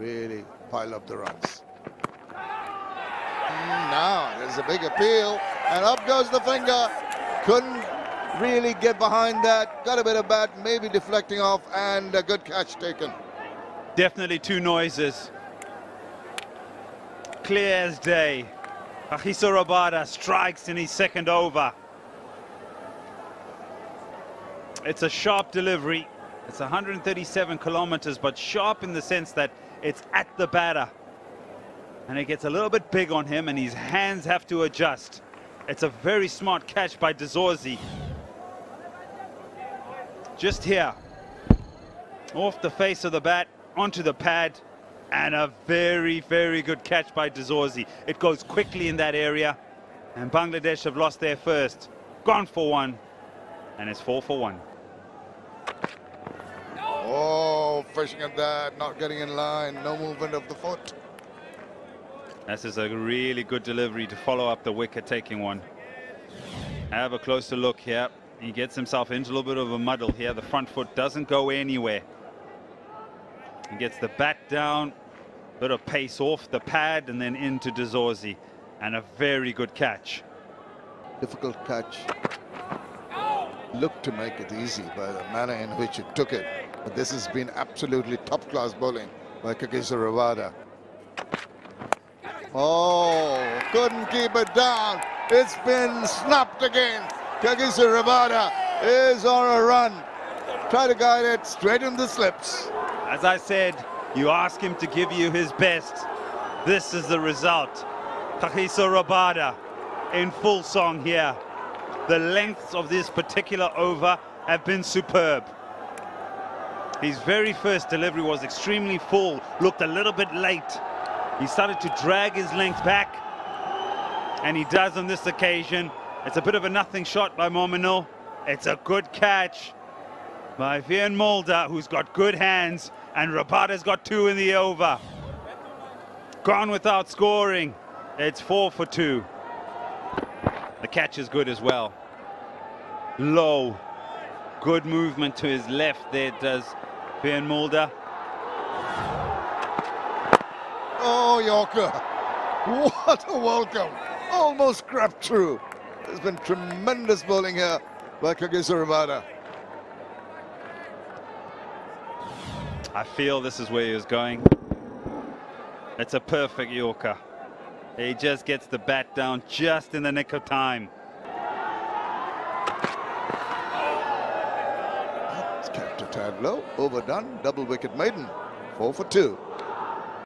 really pile up the runs. Now there's a big appeal, and up goes the finger. Couldn't really get behind that. Got a bit of bat, maybe deflecting off, and a good catch taken. Definitely two noises. Clear as day. Kagiso Rabada strikes in his second over. It's a sharp delivery. It's 137 kilometers, but sharp in the sense that it's at the batter. And it gets a little bit big on him, and his hands have to adjust. It's a very smart catch by De Zorzi. Just here. Off the face of the bat, onto the pad, and a very, very good catch by De Zorzi. It goes quickly in that area, and Bangladesh have lost their first. Gone for one, and it's 4 for 1. Oh, fishing at that, not getting in line, no movement of the foot. This is a really good delivery to follow up the wicket taking one. Have a closer look here. He gets himself into a little bit of a muddle here. The front foot doesn't go anywhere. He gets the bat down, a bit of pace off the pad, and then into De Zorzi, and a very good catch. Difficult catch. Looked to make it easy by the manner in which it took it. But this has been absolutely top-class bowling by Kagiso Rabada. Oh, couldn't keep it down. It's been snapped again. Kagiso Rabada is on a run. Try to guide it straight in the slips. As I said, you ask him to give you his best. This is the result. Kagiso Rabada in full song here. The lengths of this particular over have been superb. His very first delivery was extremely full, looked a little bit late. He started to drag his length back, and he does on this occasion. It's a bit of a nothing shot by Mominul. It's a good catch by Wiaan Mulder, who's got good hands, and Rabada's got 2 in the over. Gone without scoring. It's 4 for 2. The catch is good as well. Low. Good movement to his left there does Wiaan Mulder. Oh, Yorker. What a welcome. Almost crept through. There's been tremendous bowling here by Kagiso Rabada. I feel this is where he was going. It's a perfect Yorker. He just gets the bat down just in the nick of time. That's kept a tad low, overdone, double wicket maiden, 4 for 2.